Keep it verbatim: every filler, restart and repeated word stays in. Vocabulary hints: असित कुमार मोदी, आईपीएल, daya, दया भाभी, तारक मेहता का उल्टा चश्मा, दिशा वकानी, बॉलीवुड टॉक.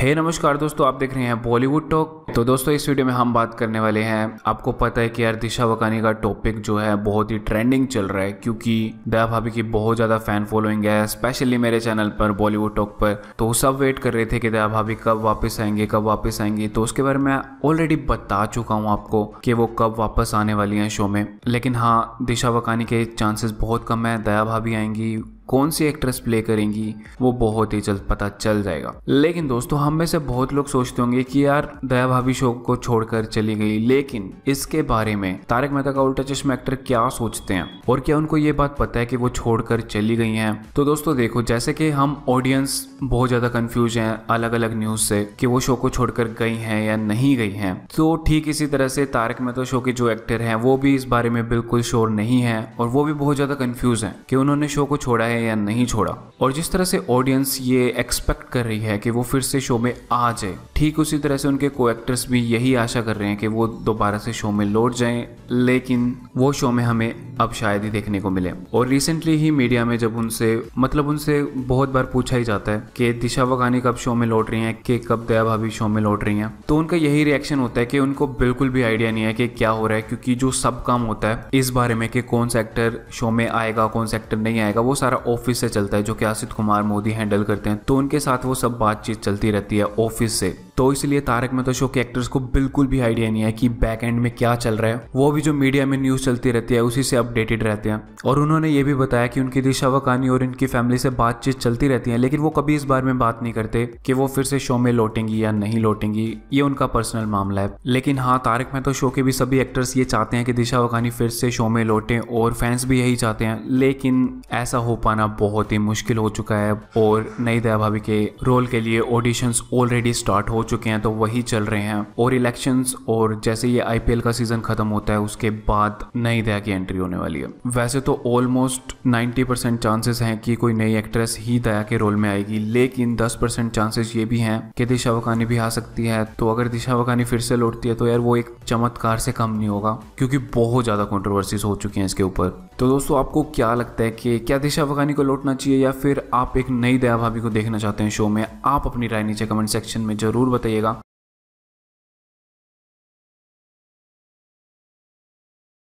हे नमस्कार दोस्तों, आप देख रहे हैं बॉलीवुड टॉक। तो दोस्तों इस वीडियो में हम बात करने वाले हैं, आपको पता है कि यार दिशा वकानी का टॉपिक जो है बहुत ही ट्रेंडिंग चल रहा है क्योंकि दया भाभी की बहुत ज़्यादा फैन फॉलोइंग है, स्पेशली मेरे चैनल पर बॉलीवुड टॉक पर। तो सब वेट कर रहे थे कि दया भाभी कब वापस आएंगे कब वापस आएंगी। तो उसके बारे में ऑलरेडी बता चुका हूँ आपको कि वो कब वापस आने वाली हैं शो में। लेकिन हाँ, दिशा वकानी के चांसेस बहुत कम है। दया भाभी आएंगी, कौन सी एक्ट्रेस प्ले करेंगी वो बहुत ही जल्द पता चल जाएगा। लेकिन दोस्तों हम में से बहुत लोग सोचते होंगे कि यार दया भाभी शो को छोड़कर चली गई, लेकिन इसके बारे में तारक मेहता का उल्टा चश्मा एक्टर क्या सोचते हैं और क्या उनको ये बात पता है कि वो छोड़कर चली गई हैं। तो दोस्तों देखो, जैसे कि हम ऑडियंस बहुत ज्यादा कंफ्यूज हैं अलग अलग न्यूज से कि वो शो को छोड़कर गई हैं या नहीं गई हैं, तो ठीक इसी तरह से तारक मेहता शो के जो एक्टर हैं वो भी इस बारे में बिल्कुल श्योर नहीं है और वो भी बहुत ज्यादा कंफ्यूज हैं कि उन्होंने शो को छोड़ा है या नहीं छोड़ा। और जिस तरह से ऑडियंस ये एक्सपेक्ट कर रही है कि वो फिर से शो में आ जाए, ठीक उसी तरह से उनके को एक्टर्स भी यही आशा कर रहे हैं कि वो दोबारा से शो में लौट जाएं, लेकिन वो शो में हमें अब शायद ही देखने को मिले। और रिसेंटली ही मीडिया में जब उनसे मतलब उनसे बहुत बार पूछा ही जाता है कि दिशा वकानी कब शो में लौट रही है, कि कब दया भाभी शो में लौट रही है, तो उनका यही रिएक्शन होता है कि उनको बिल्कुल भी आइडिया नहीं है कि क्या हो रहा है, क्योंकि जो सब काम होता है इस बारे में कि कौन सा एक्टर शो में आएगा कौन सा एक्टर नहीं आएगा वो सारा ऑफिस से चलता है, जो कि असित कुमार मोदी हैंडल करते हैं। तो उनके साथ वो सब बातचीत चलती रहती है ऑफिस से। तो इसलिए तारक मेहता शो के एक्टर्स को बिल्कुल भी आइडिया नहीं है कि बैक एंड में क्या चल रहा है। वो भी जो मीडिया में न्यूज़ चलती रहती है उसी से अपडेटेड रहते हैं। और उन्होंने ये भी बताया कि उनकी दिशा वकानी और इनकी फैमिली से बातचीत चलती रहती है, लेकिन वो कभी इस बारे में बात नहीं करते कि वो फिर से शो में लौटेंगी या नहीं लौटेंगी। ये उनका पर्सनल मामला है। लेकिन हाँ, तारक मेहता शो के भी सभी एक्टर्स ये चाहते हैं कि दिशा वकानी फिर से शो में लौटें और फैंस भी यही चाहते हैं, लेकिन ऐसा हो पाना बहुत ही मुश्किल हो चुका है। और नई दया भाभी के रोल के लिए ऑडिशंस ऑलरेडी स्टार्ट हो चुके हैं, तो वही चल रहे हैं। और इलेक्शंस और जैसे ये आईपीएल का सीजन खत्म होता है उसके बाद नई दया की एंट्री होने वाली है। वैसे तो ऑलमोस्ट नब्बे परसेंट चांसेस हैं कि कोई नई एक्ट्रेस ही दया के रोल में आएगी, लेकिन दस परसेंट चांसेस ये भी हैं कि दिशा वकानी भी आ सकती है। तो अगर दिशा वकानी फिर से लौटती है तो यार वो एक चमत्कार से कम नहीं होगा, क्योंकि बहुत ज्यादा कॉन्ट्रोवर्सीज हो चुकी हैं इसके ऊपर। तो दोस्तों आपको क्या लगता है कि क्या दिशा वकानी को लौटना चाहिए या फिर आप एक नई दया भाभी को देखना चाहते हैं शो में? आप अपनी राय नीचे कमेंट सेक्शन में जरूर बताइएगा।